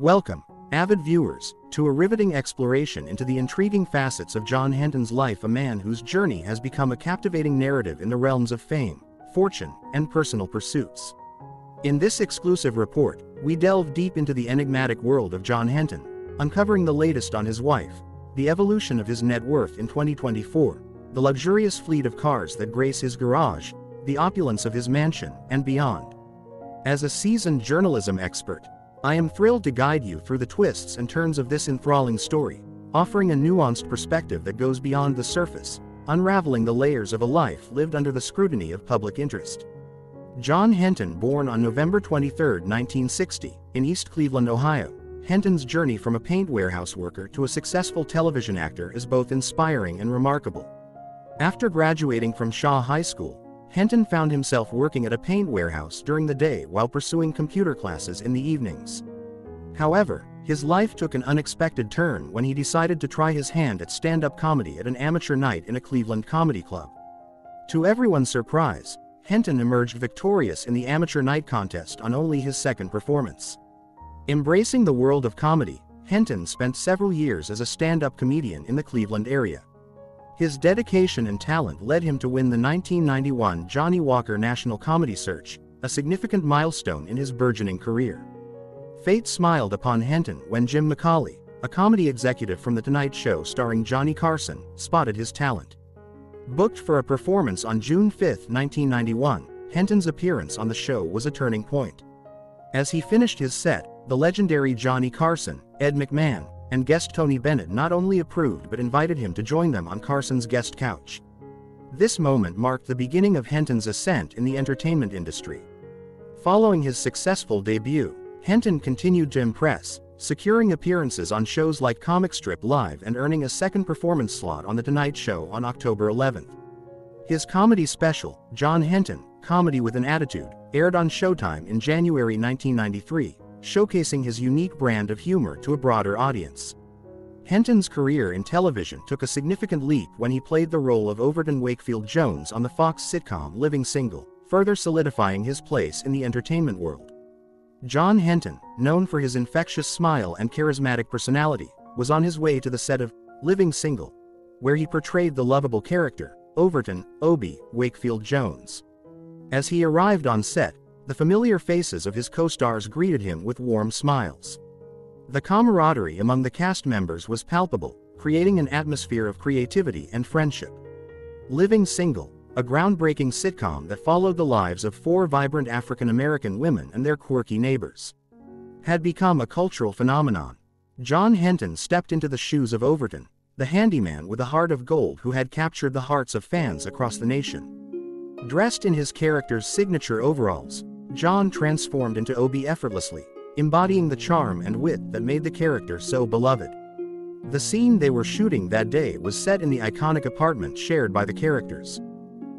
Welcome, avid viewers, to a riveting exploration into the intriguing facets of John Henton's life, a man whose journey has become a captivating narrative in the realms of fame, fortune, and personal pursuits. In this exclusive report, we delve deep into the enigmatic world of John Henton, uncovering the latest on his wife, the evolution of his net worth in 2024, the luxurious fleet of cars that grace his garage, the opulence of his mansion, and beyond. As a seasoned journalism expert, I am thrilled to guide you through the twists and turns of this enthralling story, offering a nuanced perspective that goes beyond the surface, unraveling the layers of a life lived under the scrutiny of public interest. John Henton, born on November 23, 1960, in East Cleveland, Ohio, Henton's journey from a paint warehouse worker to a successful television actor is both inspiring and remarkable. After graduating from Shaw High School, Henton found himself working at a paint warehouse during the day while pursuing computer classes in the evenings. However, his life took an unexpected turn when he decided to try his hand at stand-up comedy at an amateur night in a Cleveland comedy club. To everyone's surprise, Henton emerged victorious in the amateur night contest on only his second performance. Embracing the world of comedy, Henton spent several years as a stand-up comedian in the Cleveland area. His dedication and talent led him to win the 1991 Johnny Walker National Comedy Search, a significant milestone in his burgeoning career. Fate smiled upon Henton when Jim McCauley, a comedy executive from The Tonight Show starring Johnny Carson, spotted his talent. Booked for a performance on June 5, 1991, Henton's appearance on the show was a turning point. As he finished his set, the legendary Johnny Carson, Ed McMahon, and guest Tony Bennett not only approved but invited him to join them on Carson's guest couch. This moment marked the beginning of Henton's ascent in the entertainment industry. Following his successful debut, Henton continued to impress, securing appearances on shows like Comic Strip Live and earning a second performance slot on The Tonight Show on October 11. His comedy special, John Henton, Comedy with an Attitude, aired on Showtime in January 1993, showcasing his unique brand of humor to a broader audience. Henton's career in television took a significant leap when he played the role of Overton Wakefield Jones on the Fox sitcom Living Single, further solidifying his place in the entertainment world. John Henton, known for his infectious smile and charismatic personality, was on his way to the set of Living Single, where he portrayed the lovable character, Overton "Obie" Wakefield Jones. As he arrived on set, the familiar faces of his co-stars greeted him with warm smiles. The camaraderie among the cast members was palpable, creating an atmosphere of creativity and friendship. Living Single, a groundbreaking sitcom that followed the lives of four vibrant African-American women and their quirky neighbors, had become a cultural phenomenon. John Henton stepped into the shoes of Overton, the handyman with a heart of gold who had captured the hearts of fans across the nation. Dressed in his character's signature overalls, John transformed into Obie effortlessly, embodying the charm and wit that made the character so beloved. The scene they were shooting that day was set in the iconic apartment shared by the characters.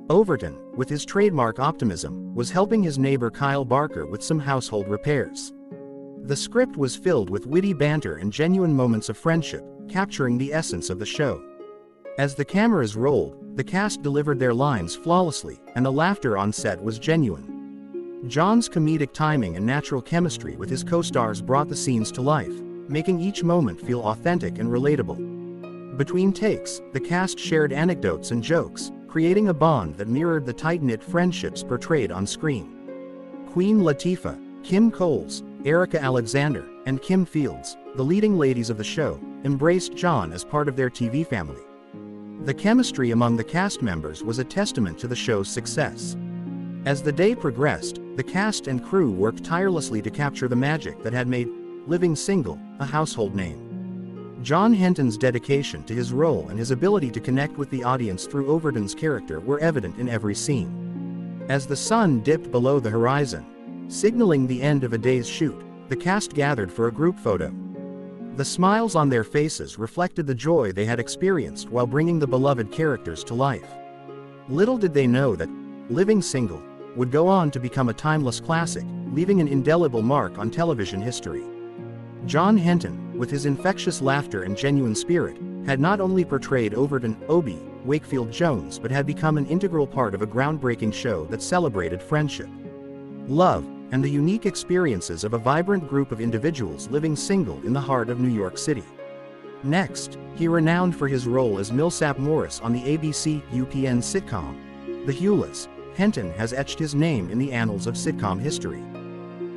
Overton, with his trademark optimism, was helping his neighbor Kyle Barker with some household repairs. The script was filled with witty banter and genuine moments of friendship, capturing the essence of the show. As the cameras rolled, the cast delivered their lines flawlessly, and the laughter on set was genuine. John's comedic timing and natural chemistry with his co-stars brought the scenes to life, making each moment feel authentic and relatable. Between takes, the cast shared anecdotes and jokes, creating a bond that mirrored the tight-knit friendships portrayed on screen. Queen Latifah, Kim Coles, Erica Alexander, and Kim Fields, the leading ladies of the show, embraced John as part of their TV family. The chemistry among the cast members was a testament to the show's success. As the day progressed, the cast and crew worked tirelessly to capture the magic that had made Living Single a household name. John Henton's dedication to his role and his ability to connect with the audience through Overton's character were evident in every scene. As the sun dipped below the horizon, signaling the end of a day's shoot, the cast gathered for a group photo. The smiles on their faces reflected the joy they had experienced while bringing the beloved characters to life. Little did they know that Living Single would go on to become a timeless classic, leaving an indelible mark on television history. John Henton, with his infectious laughter and genuine spirit, had not only portrayed Overton "Obie" Wakefield Jones but had become an integral part of a groundbreaking show that celebrated friendship, love, and the unique experiences of a vibrant group of individuals living single in the heart of New York City. Next, he renowned for his role as Millsap Morris on the ABC/UPN sitcom The Hulas, Henton has etched his name in the annals of sitcom history.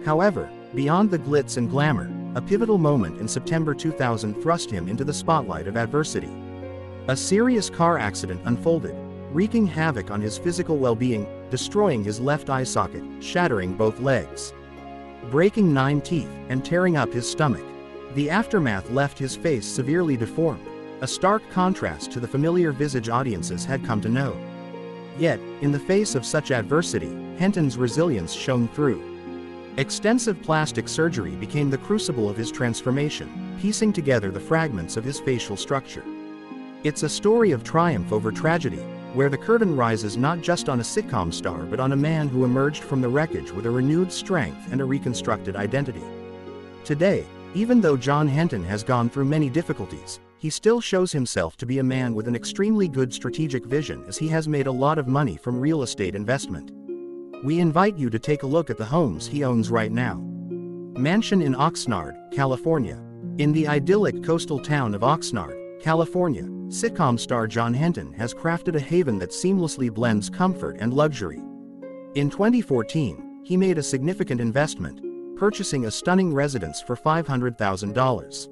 However, beyond the glitz and glamour, a pivotal moment in September 2000 thrust him into the spotlight of adversity. A serious car accident unfolded, wreaking havoc on his physical well-being, destroying his left eye socket, shattering both legs, breaking 9 teeth, and tearing up his stomach. The aftermath left his face severely deformed, a stark contrast to the familiar visage audiences had come to know. Yet, in the face of such adversity, Henton's resilience shone through. Extensive plastic surgery became the crucible of his transformation, piecing together the fragments of his facial structure. It's a story of triumph over tragedy, where the curtain rises not just on a sitcom star but on a man who emerged from the wreckage with a renewed strength and a reconstructed identity. Today, even though John Henton has gone through many difficulties, he still shows himself to be a man with an extremely good strategic vision, as he has made a lot of money from real estate investment. We invite you to take a look at the homes he owns right now. Mansion in Oxnard, California. In the idyllic coastal town of Oxnard, California, sitcom star John Henton has crafted a haven that seamlessly blends comfort and luxury. In 2014, he made a significant investment, purchasing a stunning residence for $500,000.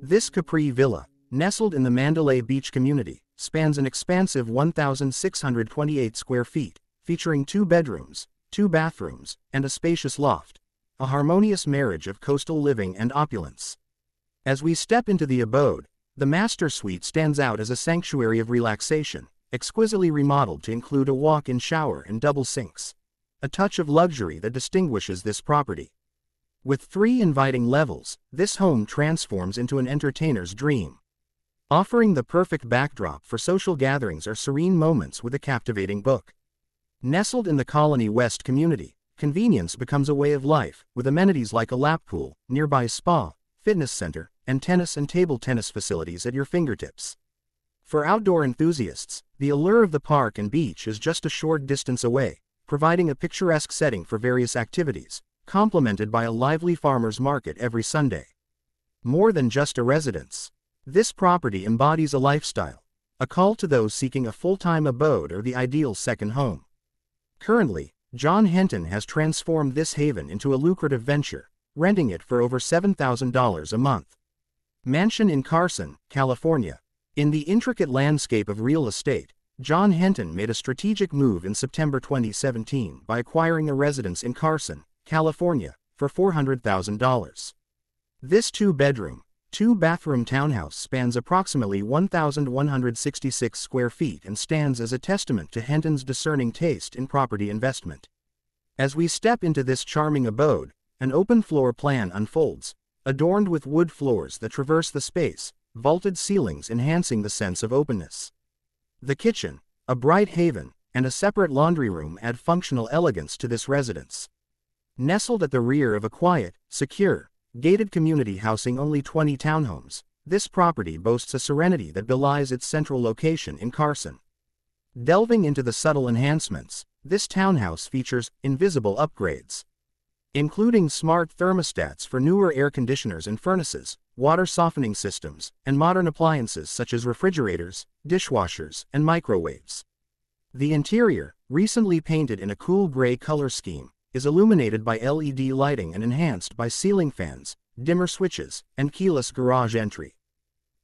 This Capri Villa, nestled in the Mandalay Beach community, spans an expansive 1,628 square feet, featuring 2 bedrooms, 2 bathrooms, and a spacious loft, a harmonious marriage of coastal living and opulence. As we step into the abode, the master suite stands out as a sanctuary of relaxation, exquisitely remodeled to include a walk-in shower and double sinks, a touch of luxury that distinguishes this property. With 3 inviting levels, this home transforms into an entertainer's dream, offering the perfect backdrop for social gatherings or serene moments with a captivating book. Nestled in the Colony West community, convenience becomes a way of life, with amenities like a lap pool, nearby spa, fitness center, and tennis and table tennis facilities at your fingertips. For outdoor enthusiasts, the allure of the park and beach is just a short distance away, providing a picturesque setting for various activities, complemented by a lively farmers market every Sunday. More than just a residence, this property embodies a lifestyle, a call to those seeking a full-time abode or the ideal second home. Currently, John Henton has transformed this haven into a lucrative venture, renting it for over $7,000 a month. Mansion in Carson, California. In the intricate landscape of real estate, John Henton made a strategic move in September 2017 by acquiring a residence in Carson, California, for $400,000. This 2-bedroom, 2-bathroom townhouse spans approximately 1,166 square feet and stands as a testament to Henton's discerning taste in property investment. As we step into this charming abode, an open floor plan unfolds, adorned with wood floors that traverse the space, vaulted ceilings enhancing the sense of openness. The kitchen, a bright haven, and a separate laundry room add functional elegance to this residence. Nestled at the rear of a quiet, secure, gated community housing only 20 townhomes, this property boasts a serenity that belies its central location in Carson. Delving into the subtle enhancements, this townhouse features invisible upgrades, including smart thermostats for newer air conditioners and furnaces, water softening systems, and modern appliances such as refrigerators, dishwashers, and microwaves. The interior, recently painted in a cool gray color scheme, is illuminated by LED lighting and enhanced by ceiling fans, dimmer switches, and keyless garage entry.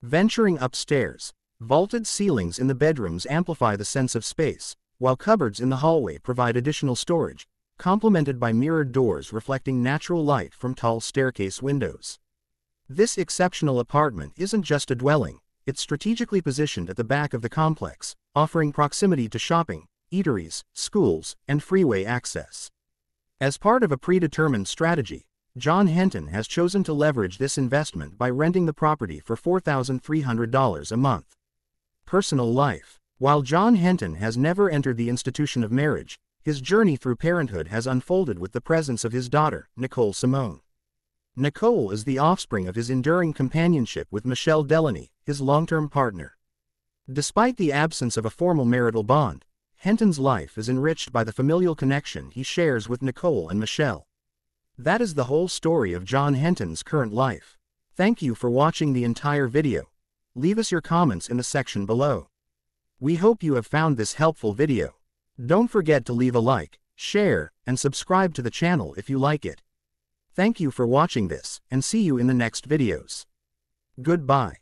Venturing upstairs, vaulted ceilings in the bedrooms amplify the sense of space, while cupboards in the hallway provide additional storage, complemented by mirrored doors reflecting natural light from tall staircase windows. This exceptional apartment isn't just a dwelling, it's strategically positioned at the back of the complex, offering proximity to shopping, eateries, schools, and freeway access. As part of a predetermined strategy, John Henton has chosen to leverage this investment by renting the property for $4,300 a month. Personal life. While John Henton has never entered the institution of marriage, his journey through parenthood has unfolded with the presence of his daughter, Nicole Simone. Nicole is the offspring of his enduring companionship with Michelle Delaney, his long-term partner. Despite the absence of a formal marital bond, Henton's life is enriched by the familial connection he shares with Nicole and Michelle, That is the whole story of John Henton's current life. Thank you for watching the entire video. Leave us your comments in the section below. We hope you have found this helpful video. Don't forget to leave a like, share, and subscribe to the channel if you like it. Thank you for watching this, and see you in the next videos. Goodbye.